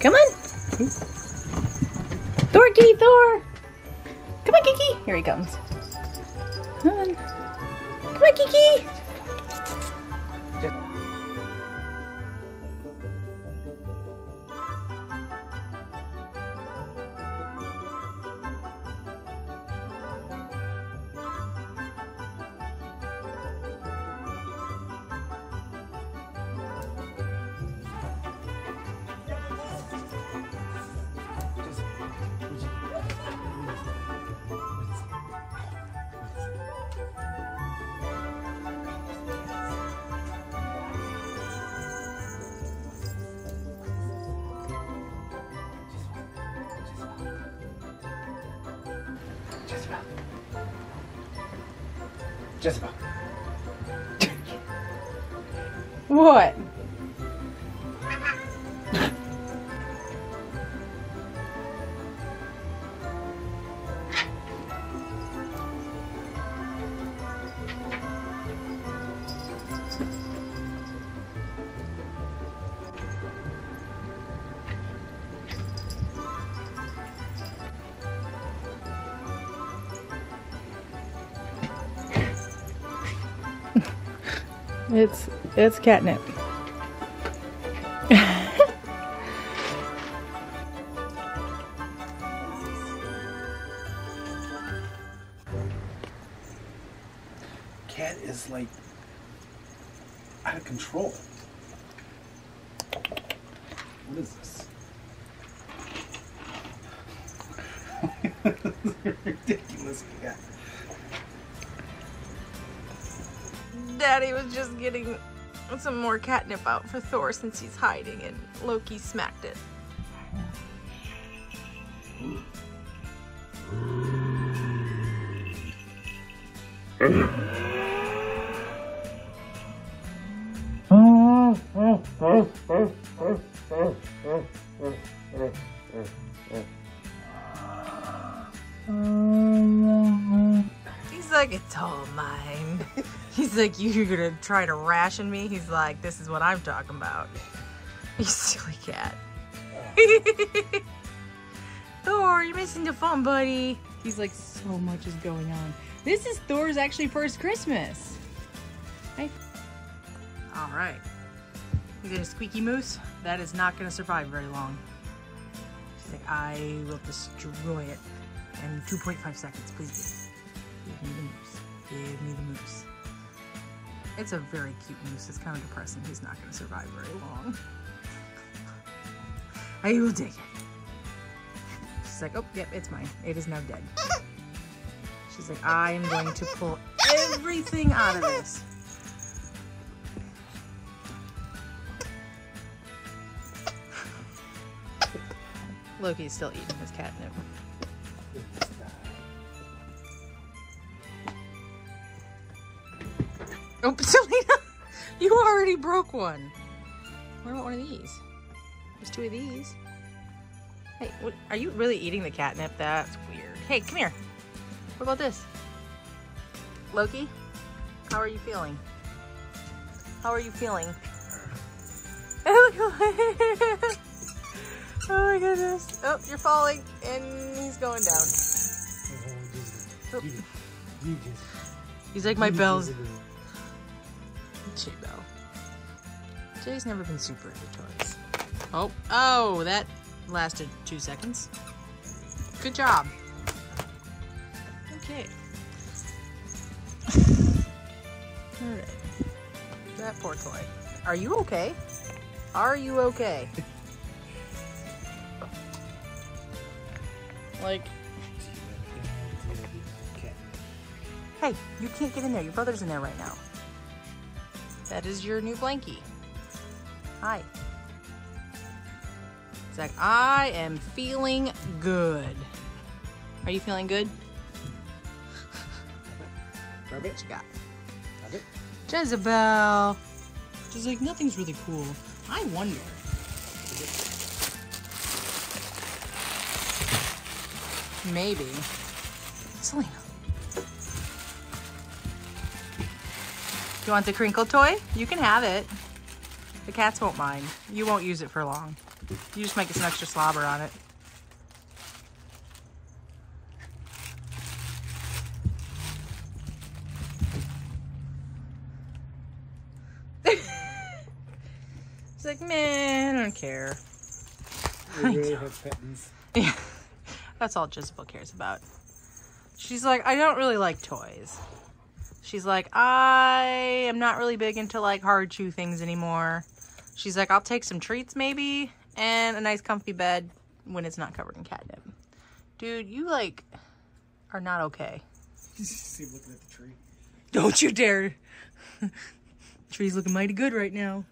Come on. Thor, kitty, Thor. Come on, Kiki. Here he comes. Come on. Come on, Kiki. Jezebel. What? It's catnip. Cat is like out of control. What is this? This is a ridiculous cat. Daddy was just getting some more catnip out for Thor since he's hiding, and Loki smacked it. He's like, it's all mine. He's like, you're gonna try to ration me? He's like, this is what I'm talking about. You silly cat. Thor, you're missing the fun, buddy. He's like, so much is going on. This is Thor's actually first Christmas. Hey. All right. You get a squeaky moose? That is not gonna survive very long. She's like, I will destroy it in 2.5 seconds, please. Give me the moose. Give me the moose. It's a very cute moose. It's kind of depressing. He's not going to survive very long. I will take it. She's like, oh, yep, it's mine. It is now dead. She's like, I am going to pull everything out of this. Loki's still eating his catnip. Oh, Selena, you already broke one. What about one of these? There's two of these. Hey, what, are you really eating the catnip? That's weird. Hey, come here. What about this? Loki, how are you feeling? How are you feeling? Oh my goodness. Oh, you're falling, and he's going down. Oh. He's like my bells. Jezebel. Jay's never been super into toys. Oh, oh, that lasted 2 seconds. Good job. Okay. All right. That poor toy. Are you okay? Are you okay? Like. Hey, you can't get in there. Your brother's in there right now. That is your new blankie. Hi. It's like, I am feeling good. Are you feeling good? What you got? Jezebel. She's like, nothing's really cool. I wonder. Maybe. Selena. You want the crinkle toy? You can have it. The cats won't mind. You won't use it for long. You just might get some extra slobber on it. It's like, man, I don't care. We really have kittens. Yeah, that's all Jezebel cares about. She's like, I don't really like toys. She's like, I am not really big into like hard chew things anymore. She's like, I'll take some treats maybe and a nice comfy bed when it's not covered in catnip. Dude, you like are not okay. You see him looking at the tree. Don't you dare. Tree's looking mighty good right now.